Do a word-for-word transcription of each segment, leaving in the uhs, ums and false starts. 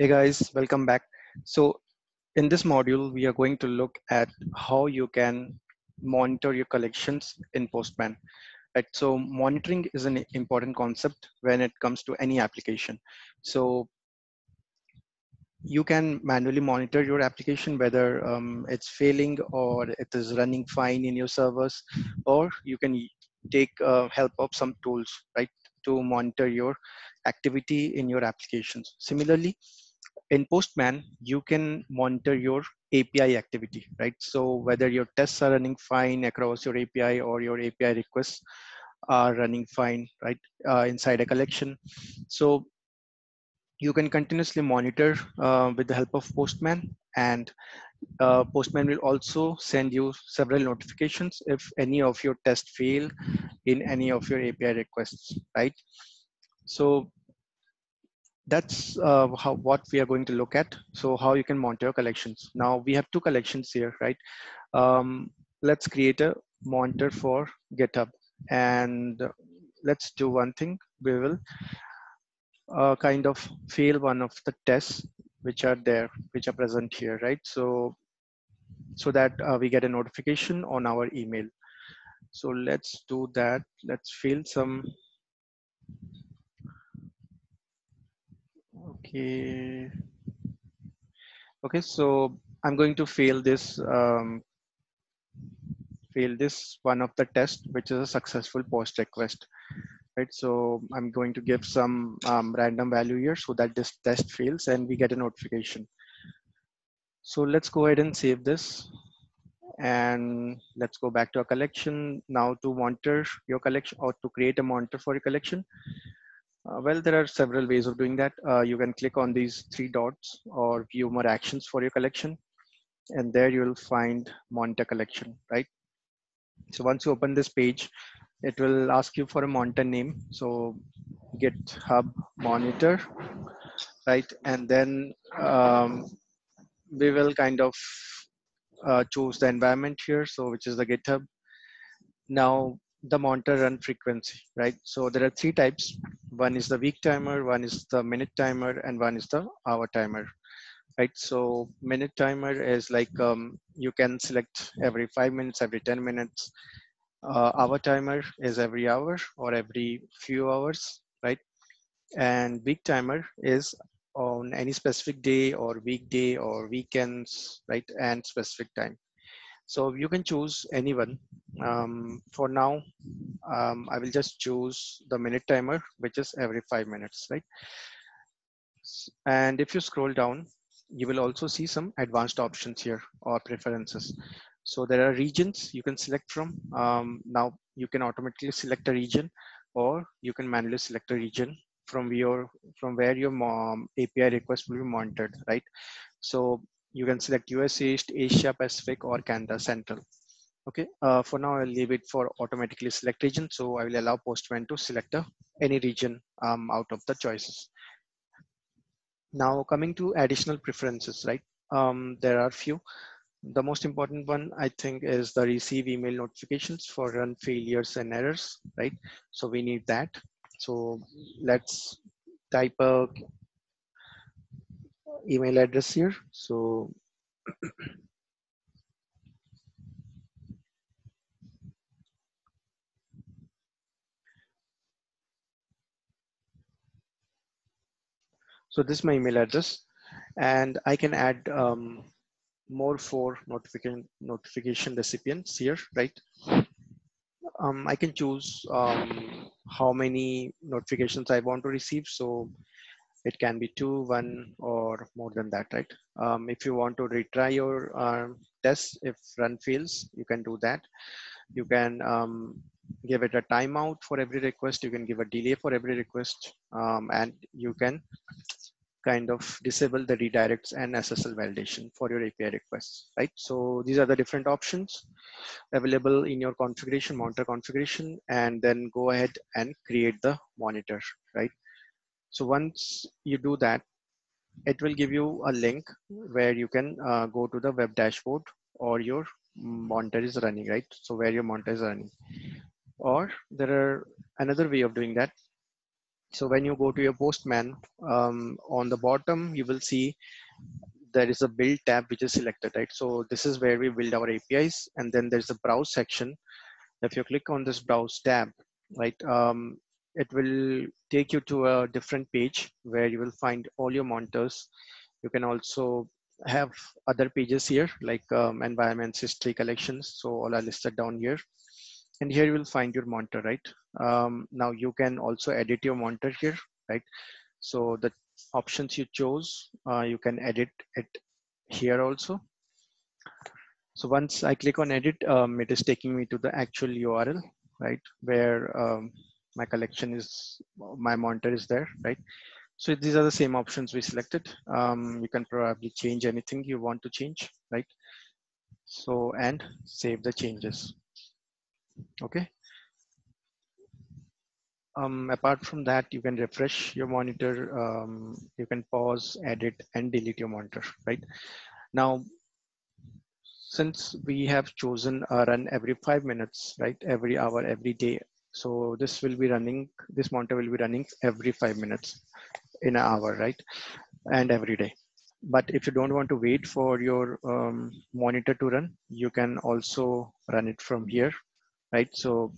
Hey guys, welcome back. So in this module, we are going to look at how you can monitor your collections in Postman. Right? So monitoring is an important concept when it comes to any application. So you can manually monitor your application, whether um, it's failing or it is running fine in your servers, or you can take uh, help of some tools, right, to monitor your activity in your applications. Similarly, in Postman, you can monitor your A P I activity, right? So whether your tests are running fine across your A P I or your A P I requests are running fine, right, uh, inside a collection. So you can continuously monitor uh, with the help of Postman, and uh, Postman will also send you several notifications if any of your tests fail in any of your A P I requests, right? So that's uh, how, what we are going to look at. So how you can monitor collections. Now we have two collections here, right? Um, let's create a monitor for GitHub, and let's do one thing. We will uh, kind of fail one of the tests which are there, which are present here, right? So, so that uh, we get a notification on our email. So let's do that. Let's fail some. Okay. Okay, so I'm going to fail this, um, fail this one of the tests, which is a successful post request, right? So I'm going to give some um, random value here so that this test fails and we get a notification. So let's go ahead and save this, and let's go back to our collection. Now to monitor your collection, or to create a monitor for your collection, Uh, well, there are several ways of doing that. Uh, you can click on these three dots or view more actions for your collection, and there you will find monitor collection, right? So once you open this page, it will ask you for a monitor name. So GitHub monitor, right? And then um, we will kind of uh, choose the environment here, so which is the GitHub. Now the monitor run frequency, right? So there are three types. One is the week timer, one is the minute timer, and one is the hour timer, right? So minute timer is like um, you can select every five minutes, every ten minutes. Uh, hour timer is every hour or every few hours, right? And week timer is on any specific day or weekday or weekends, right? And specific time. So you can choose anyone. Um, for now, um, I will just choose the minute timer, which is every five minutes, right? And if you scroll down, you will also see some advanced options here or preferences. So there are regions you can select from. Um, now you can automatically select a region, or you can manually select a region from your from where your um, A P I request will be monitored, right? So you can select U S East, Asia Pacific, or Canada Central. Okay, uh, for now I'll leave it for automatically select region. So I will allow Postman to select a, any region um, out of the choices. Now coming to additional preferences, right? Um, there are few. The most important one, I think, is the receive email notifications for run failures and errors, right? So we need that. So let's type a email address here. So so this is my email address, and I can add um, more for notification notification recipients here, right? Um, I can choose um, how many notifications I want to receive. So it can be two, one, or more than that, right? Um, if you want to retry your uh, test, if run fails, you can do that. You can um, give it a timeout for every request. You can give a delay for every request, um, and you can kind of disable the redirects and S S L validation for your A P I requests, right? So these are the different options available in your configuration, monitor configuration, and then go ahead and create the monitor, right? So once you do that, it will give you a link where you can uh, go to the web dashboard, or your monitor is running, right? So where your monitor is running. Or there are another way of doing that. So when you go to your Postman, um, on the bottom, you will see there is a build tab which is selected, right? So this is where we build our A P Is, and then there's a browse section. If you click on this browse tab, right, um, it will take you to a different page where you will find all your monitors. You can also have other pages here, like um, environments, history, collections. So all are listed down here. And here you will find your monitor, right? Um, now you can also edit your monitor here, right? So the options you chose, uh, you can edit it here also. So once I click on edit, um, it is taking me to the actual U R L, right? Where um, my collection is, my monitor is there, right? So these are the same options we selected. Um, you can probably change anything you want to change, right? So, and save the changes. Okay. Um, apart from that, you can refresh your monitor. Um, you can pause, edit, and delete your monitor, right? Now, since we have chosen a run every five minutes, right? Every hour, every day. So this will be running, this monitor will be running every five minutes in an hour, right? And every day. But if you don't want to wait for your um, monitor to run, you can also run it from here, right? So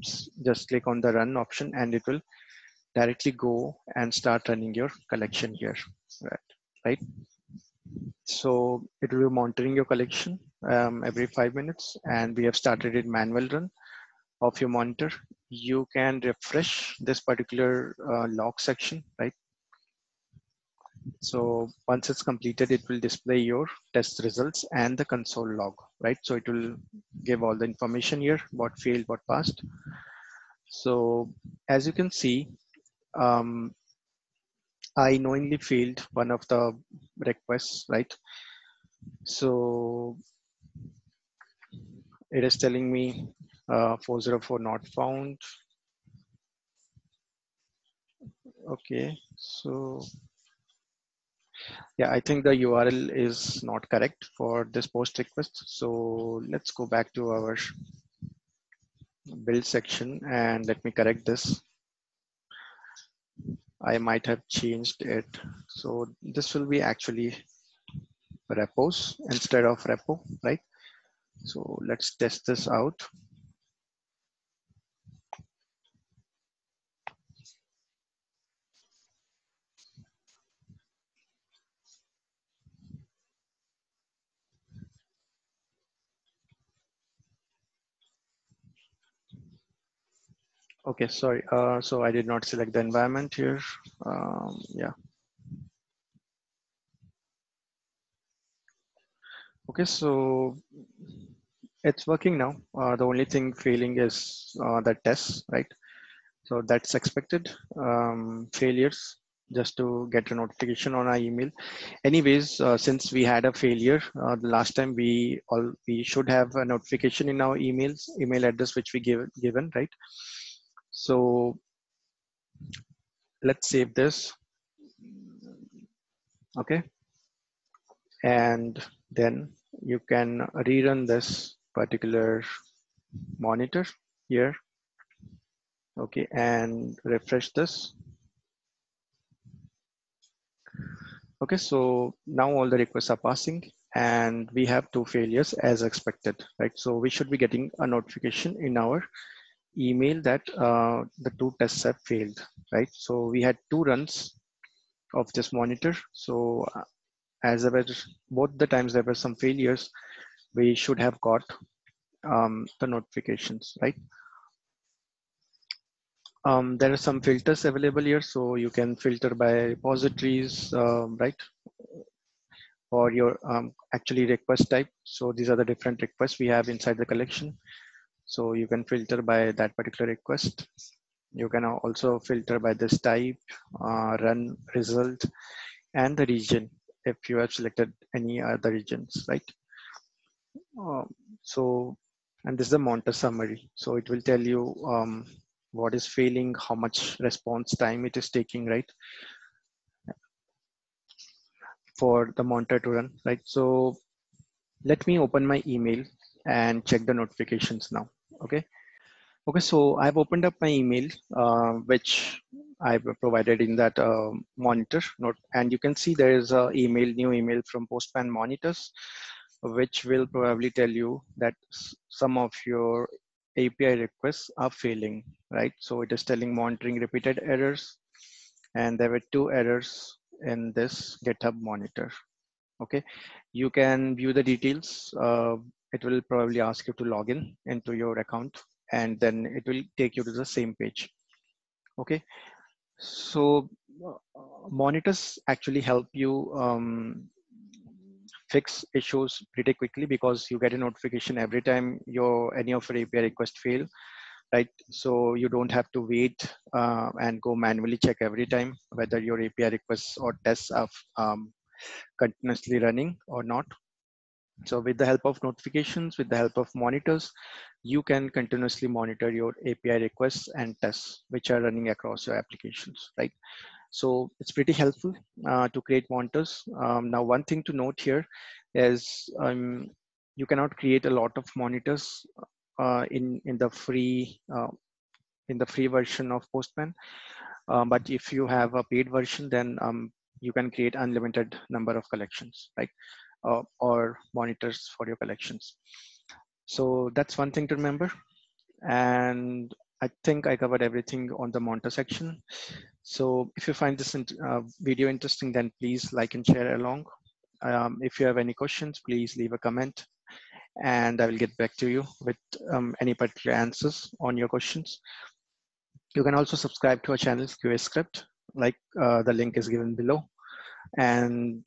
just click on the run option and it will directly go and start running your collection here, right? Right? So it will be monitoring your collection um, every five minutes, and we have started it manual run of your monitor. You can refresh this particular uh, log section, right? So once it's completed, it will display your test results and the console log, right? So it will give all the information here, what failed, what passed. So as you can see, um, I knowingly failed one of the requests, right? So it is telling me Uh, four zero four not found. Okay, so yeah, I think the U R L is not correct for this post request. So let's go back to our build section and let me correct this. I might have changed it. So this will be actually repos instead of repo, right? So let's test this out. Okay, sorry, uh, so I did not select the environment here, um, yeah. Okay, so it's working now. Uh, the only thing failing is uh, the test, right? So that's expected, um, failures, just to get a notification on our email. Anyways, uh, since we had a failure uh, the last time, we all we should have a notification in our emails, email address which we gave given, right? So let's save this. Okay, and then you can rerun this particular monitor here. Okay, and refresh this. Okay, so now all the requests are passing and we have two failures as expected, right? So we should be getting a notification in our email that uh, the two tests have failed, right? So we had two runs of this monitor. So as there were, both the times there were some failures, we should have got um, the notifications, right? Um, there are some filters available here, so you can filter by repositories, um, right? Or your um, actually request type. So these are the different requests we have inside the collection. So you can filter by that particular request. You can also filter by this type, uh, run, result, and the region if you have selected any other regions, right? Um, so, and this is the monitor summary. So it will tell you um, what is failing, how much response time it is taking, right? For the monitor to run, right? So let me open my email and check the notifications now, okay? Okay, so I've opened up my email, uh, which I've provided in that uh, monitor note. And you can see there is a email, new email from Postman monitors, which will probably tell you that some of your A P I requests are failing, right? So it is telling monitoring repeated errors, and there were two errors in this GitHub monitor. Okay, you can view the details. Uh, it will probably ask you to log in into your account, and then it will take you to the same page. Okay, so monitors actually help you um, fix issues pretty quickly, because you get a notification every time your any of your A P I requests fail, right? So you don't have to wait uh, and go manually check every time whether your A P I requests or tests are um, continuously running or not. So with the help of notifications, with the help of monitors, you can continuously monitor your A P I requests and tests which are running across your applications, right? So it's pretty helpful uh, to create monitors. Um, now, one thing to note here is um, you cannot create a lot of monitors uh, in in the free uh, in the free version of Postman. Um, but if you have a paid version, then um, you can create unlimited number of collections, right, uh, or monitors for your collections. So that's one thing to remember. And I think I covered everything on the monitor section. So if you find this uh, video interesting, then please like and share along. Um, if you have any questions, please leave a comment, and I will get back to you with um, any particular answers on your questions. You can also subscribe to our channel, Q A Script, like uh, the link is given below. And